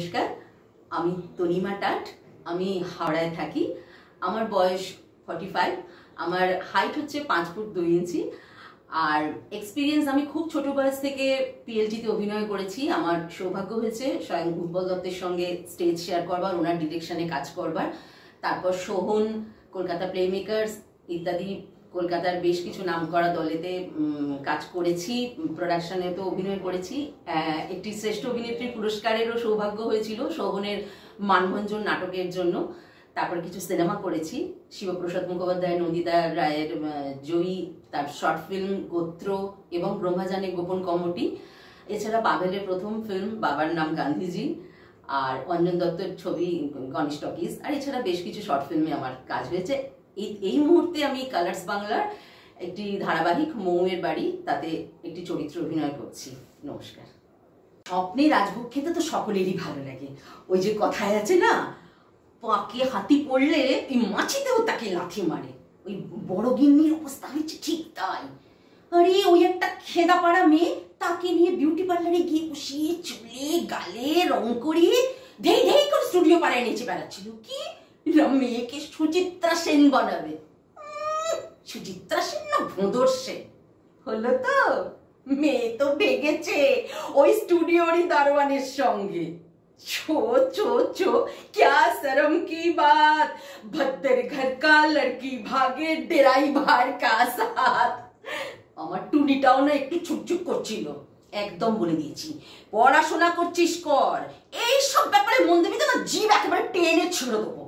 नमस्कार, तनिमा टाट हावड़ाय थाकी। आमार बयस 45, आमार हाइट होच्छे 5 फुट 2 इंची और एक्सपिरियेंस आमी खूब छोटो बयस थेके पीएलटीते अभिनय करेछि। आमार सौभाग्य होयेछे स्वयं उत्पल दत्तेर संगे स्टेज शेयर करबार, ओनार डिरेक्शने काज करबार। तारपर सोहन, कलकाता प्लेमेकार्स इत्यादि कलकातार बेश किछु नामकरा दलेते काज करेछि, प्रोडक्शने तो अभिनय करेछि। एकटी श्रेष्ठ अभिनेत्री पुरस्कारेरও सौभाग्य হয়েছিল শোভনের মানভঞ্জন नाटकेर জন্য। তারপর কিছু সিনেমা করেছি, শিবপ্রসাদ মুখোপাধ্যায়, নন্দিতা রায়ের জয়ী, তার শর্ট ফিল্ম গোত্র এবং ব্রহ্মজানে গোপন কমিটি। এছাড়া বাবেলের প্রথম ফিল্ম বাবার নাম গান্ধীজি আর অঞ্জন দত্তের ছবি গণেশ টকিজ। আর এছাড়া বেশ কিছু শর্ট ফিল্মে আমার কাজ হয়েছে। এই মুহূর্তে আমি কালার্স বাংলার একটি ধারাবাহিক মৌয়ের বাড়ি তাতে একটি চরিত্র অভিনয় করছি। নমস্কার। স্বপ্নে রাজভোগ খেতে তো সকলেরই ভালো লাগে। ওই যে কথায় আছে না, পাকে হাতি পড়লে এই মাছিতেও তাকে লাথি মারে। ওই বড় গিন্নির অবস্থা হয়েছে ঠিক তাই। আরে ওই একটা খেদা পাড়া মেয়ে, তাকে নিয়ে বিউটি পার্লারে গিয়ে বসিয়ে চুলে গালে রং করিয়ে ধেই ধেই করে স্টুডিও পাড়ায় নেচে বেড়াচ্ছিল। কি মেয়েকে সুচিত্রা সেন বানাবে, সুচিত্রা সেন না ভোঁদর সেন হলো তো। মেয়ে তো ভেগেছে ওই স্টুডিওরই দারোয়ানের সঙ্গে। छो छो छो क्या शर्म की बात, भद्दर घर का लड़की भागे डेराई भार का साथ। আমার টুনিটাও না একটু ছুকছুক করছিল। একদম বলে দিয়েছি, পড়াশোনা করছিস কর, এই সব ব্যাপারে মন দিবি তো, জীব একেবারে টেনে ছুঁড়ে দেবো।